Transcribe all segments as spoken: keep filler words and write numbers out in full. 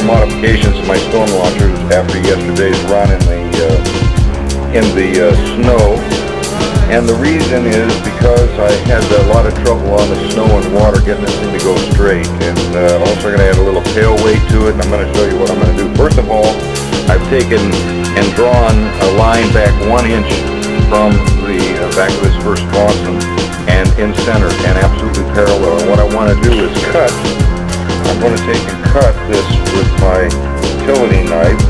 more modifications to my storm launchers after yesterday's run in the uh, in the uh, snow, and the reason is because I had a lot of trouble on the snow and water getting this thing to go straight, and uh, also going to add a little tail weight to it, and I'm going to show you what I'm going to do. First of all, I've taken and drawn a line back one inch from the uh, back of this first crossing and in center and absolutely parallel. And what I want to do is cut. I'm going to take and cut this with my utility knife.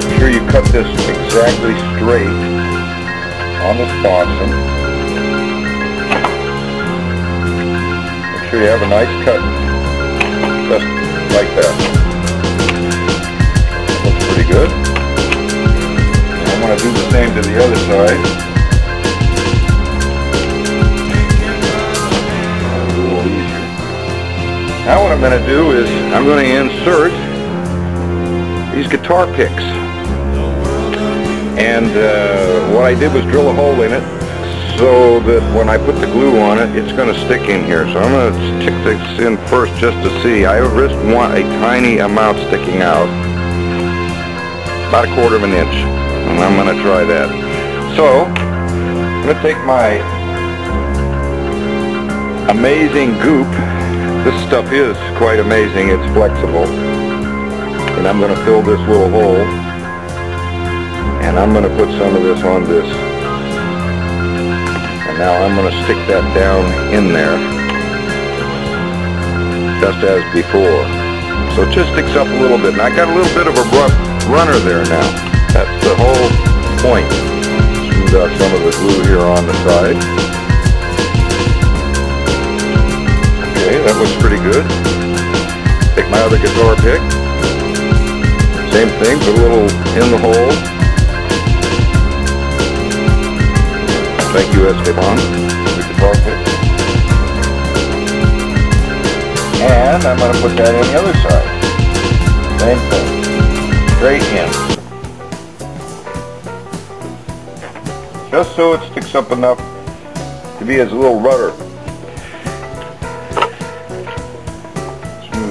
Make sure you cut this exactly straight on the sponson. Make sure you have a nice cut, just like that. That looks pretty good. I'm going to do the same to the other side. Now what I'm going to do is I'm going to insert these guitar picks, and uh, what I did was drill a hole in it so that when I put the glue on it, it's going to stick in here. So I'm going to stick this in first just to see. I just want a tiny amount sticking out, about a quarter of an inch, and I'm going to try that. So I'm going to take my amazing goop. This stuff is quite amazing, it's flexible. And I'm going to fill this little hole, and I'm going to put some of this on this. And now I'm going to stick that down in there, just as before. So it just sticks up a little bit. And I got a little bit of a rough runner there now. That's the whole point. Smoothed out some of the glue here on the side. That looks pretty good. Take my other guitar pick. Same thing, put a little in the hole. Thank you, Esteban, for the guitar pick. And I'm going to put that in the other side. Same thing. Straight in. Just so it sticks up enough to be as a little rudder.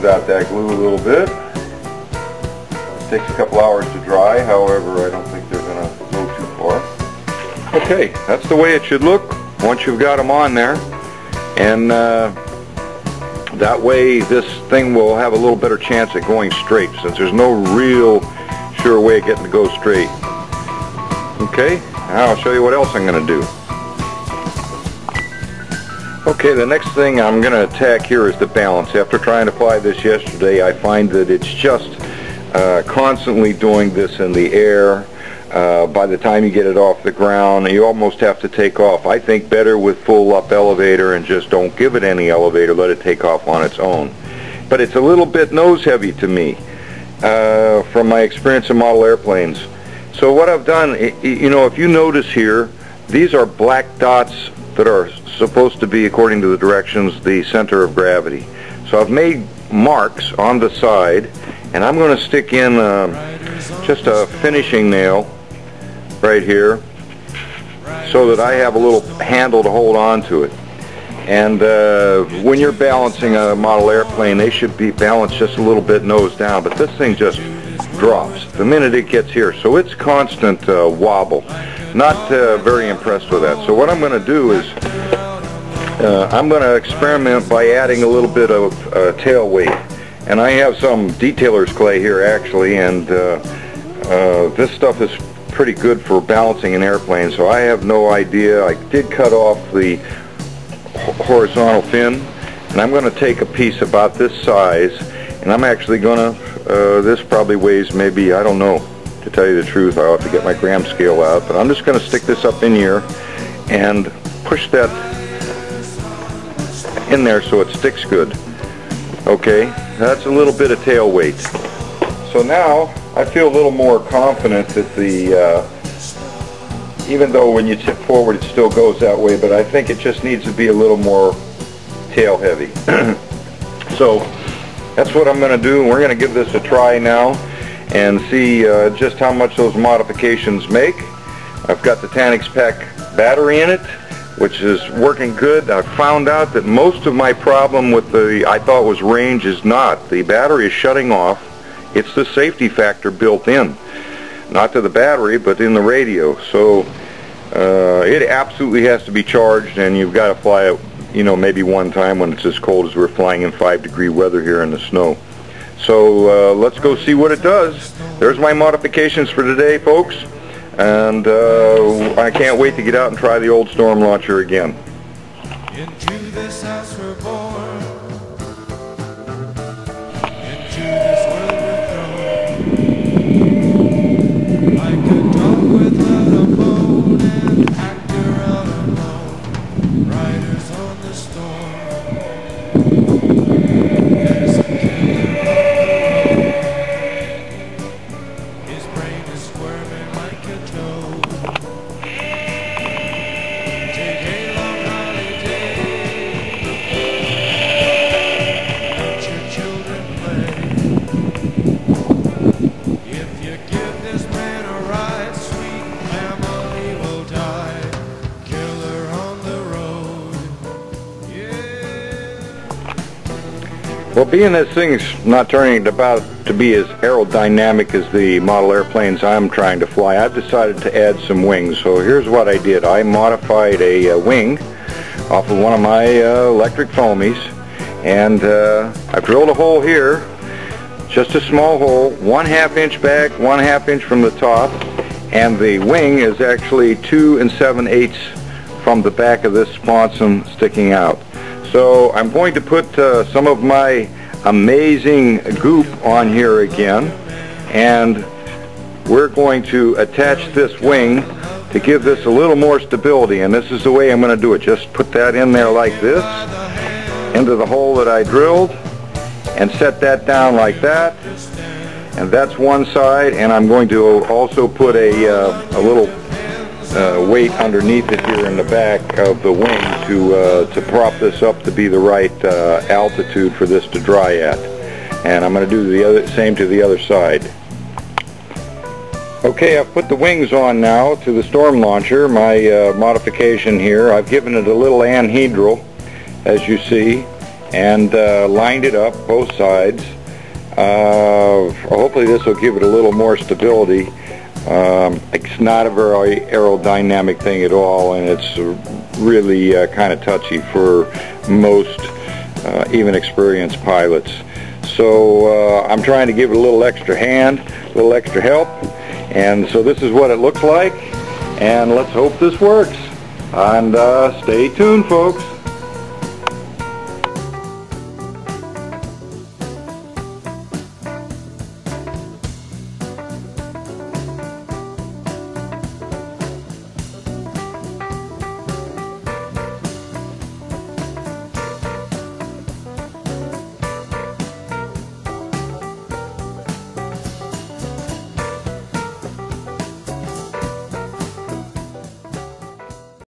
Out that glue a little bit. It takes a couple hours to dry, however, I don't think they're going to go too far. Okay, that's the way it should look once you've got them on there, and uh, that way this thing will have a little better chance at going straight, since there's no real sure way of getting to go straight. Okay, now I'll show you what else I'm going to do. Okay, the next thing I'm going to attack here is the balance. After trying to apply this yesterday, I find that it's just uh, constantly doing this in the air. Uh, by the time you get it off the ground, you almost have to take off. I think better with full up elevator and just don't give it any elevator, let it take off on its own. But it's a little bit nose heavy to me uh, from my experience in model airplanes. So what I've done, you know, if you notice here, these are black dots that are supposed to be, according to the directions, the center of gravity. So I've made marks on the side, and I'm going to stick in um, just a finishing nail right here so that I have a little handle to hold on to it. And uh, when you're balancing a model airplane, they should be balanced just a little bit nose down, but this thing just drops the minute it gets here. So it's constant uh, wobble. Not uh, very impressed with that. So what I'm going to do is uh, I'm going to experiment by adding a little bit of uh, tail weight. And I have some detailer's clay here actually, and uh, uh, this stuff is pretty good for balancing an airplane, so I have no idea. I did cut off the horizontal fin, and I'm going to take a piece about this size, and I'm actually going to, uh, this probably weighs maybe, I don't know, to tell you the truth, I'll have to get my gram scale out, but I'm just going to stick this up in here and push that in there so it sticks good. Okay, that's a little bit of tail weight. So now I feel a little more confident that the, uh, even though when you tip forward it still goes that way, but I think it just needs to be a little more tail heavy. So that's what I'm going to do. We're going to give this a try now and see uh, just how much those modifications make. I've got the Tanix Pack battery in it which is working good. I found out that most of my problem with the, I thought was range, is not. The battery is shutting off. It's the safety factor built in. Not to the battery, but in the radio. So uh, it absolutely has to be charged, and you've got to fly it, you know, maybe one time when it's as cold as we're flying in five degree weather here in the snow. So uh, let's go see what it does. There's my modifications for today, folks. And uh, I can't wait to get out and try the old storm launcher again. Into this house we're born. Into this world we're thrown. Like a dog without a bone, an actor out alone. Riders on the storm. There's a killer. His brain is squirming. Well, being this thing's not turning about to be as aerodynamic as the model airplanes I'm trying to fly, I've decided to add some wings. So here's what I did. I modified a, a wing off of one of my uh, electric foamies, and uh, I've drilled a hole here, just a small hole, one half inch back, one half inch from the top, and the wing is actually two and seven eighths from the back of this sponson sticking out. So I'm going to put uh, some of my amazing goop on here again, and we're going to attach this wing to give this a little more stability, and this is the way I'm going to do it. Just put that in there like this, into the hole that I drilled, and set that down like that, and that's one side, and I'm going to also put a, uh, a little Uh, weight underneath it here in the back of the wing to uh, to prop this up to be the right uh, altitude for this to dry at, and I'm going to do the other same to the other side. Okay, I've put the wings on now to the storm launcher, my uh, modification here. I've given it a little anhedral, as you see, and uh, lined it up both sides. Uh, hopefully this will give it a little more stability. Um, it's not a very aerodynamic thing at all, and it's really uh, kind of touchy for most uh, even experienced pilots. So uh, I'm trying to give it a little extra hand, a little extra help, and so this is what it looks like, and let's hope this works. And uh, stay tuned, folks.